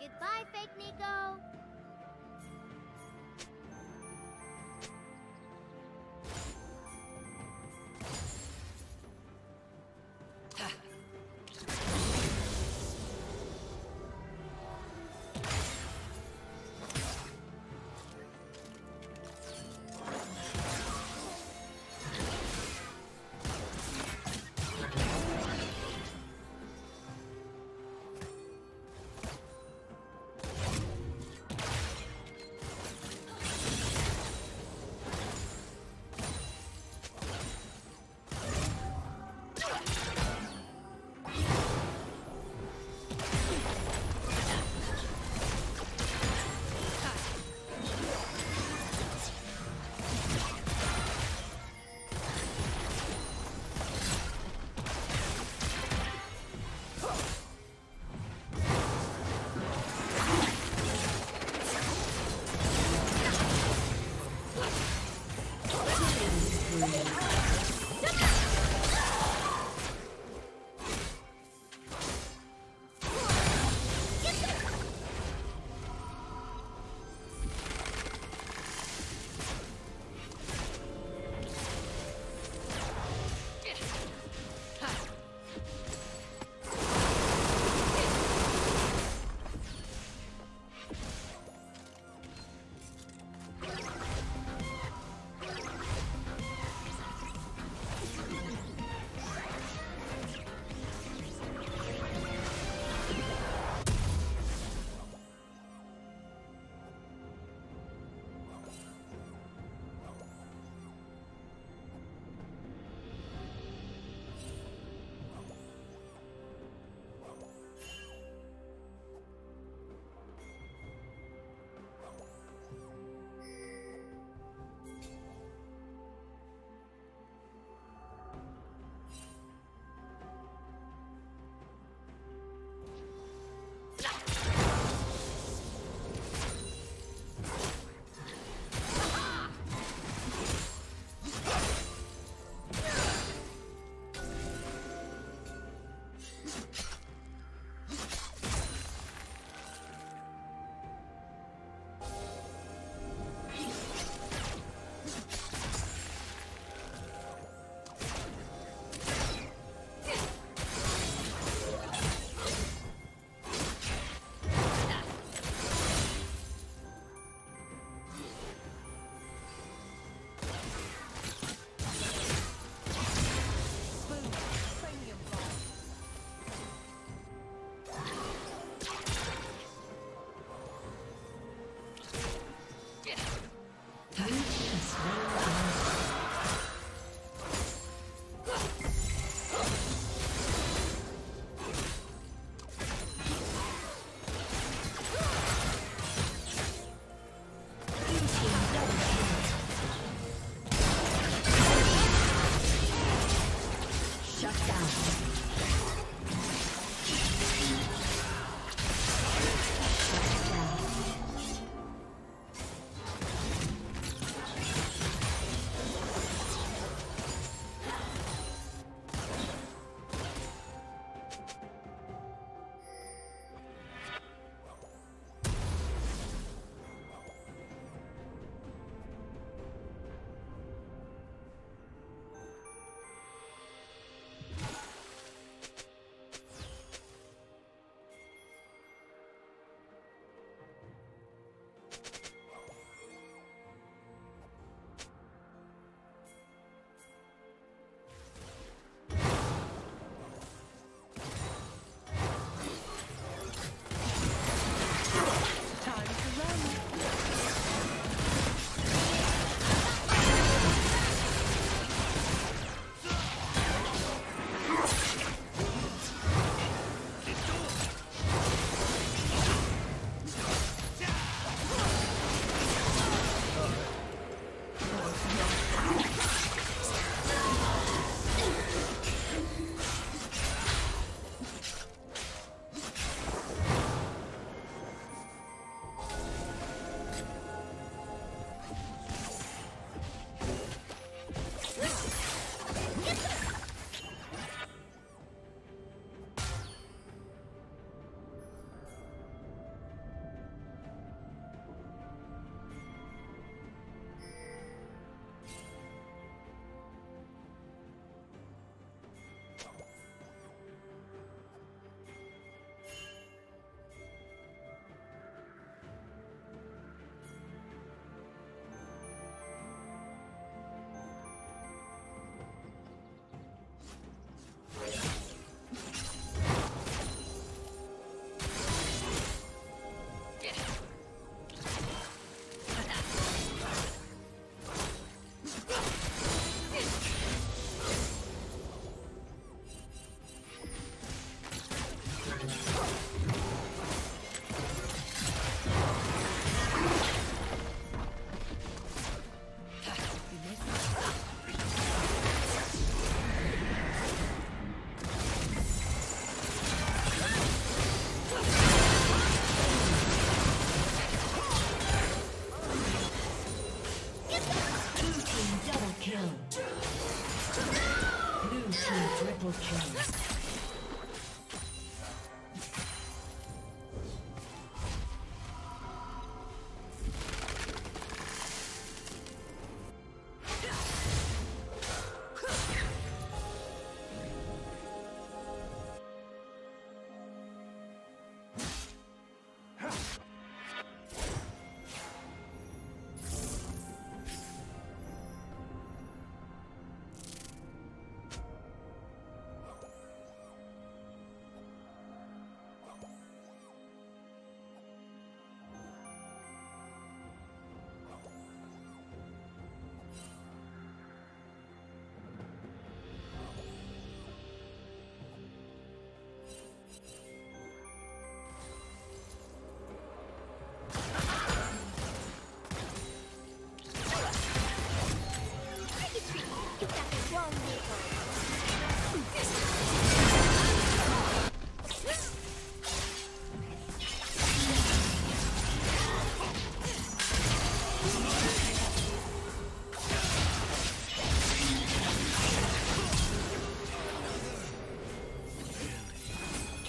Goodbye, Fake Nico! kill. Blue team triple kill.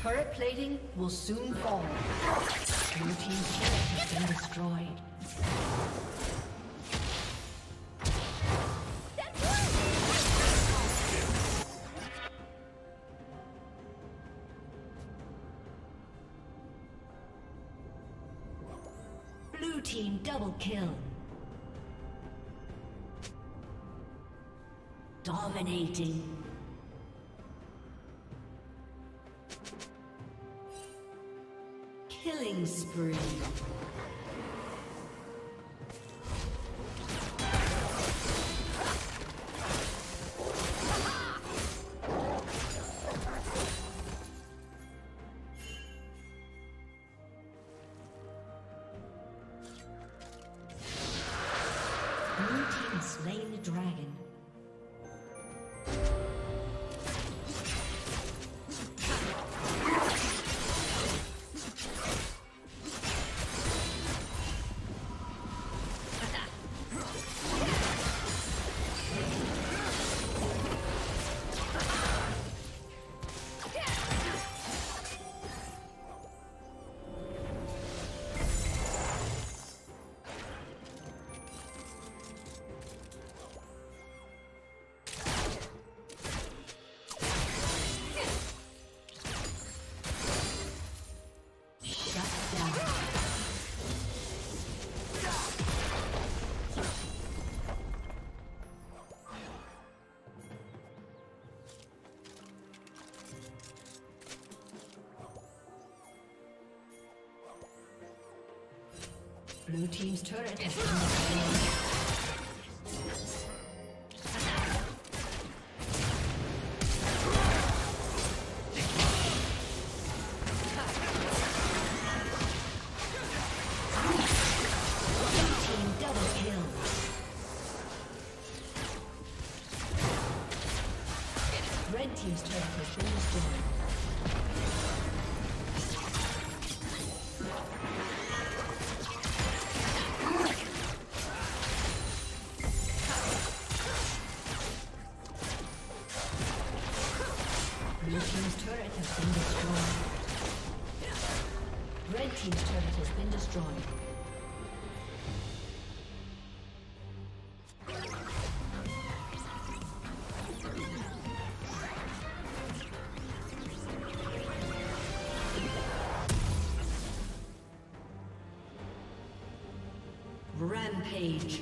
Turret plating will soon fall. Blue team's turret has been destroyed. Blue team double kill. Dominating. Killing spree. Blue team's turret has been destroyed. Rampage.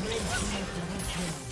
Red team double kill.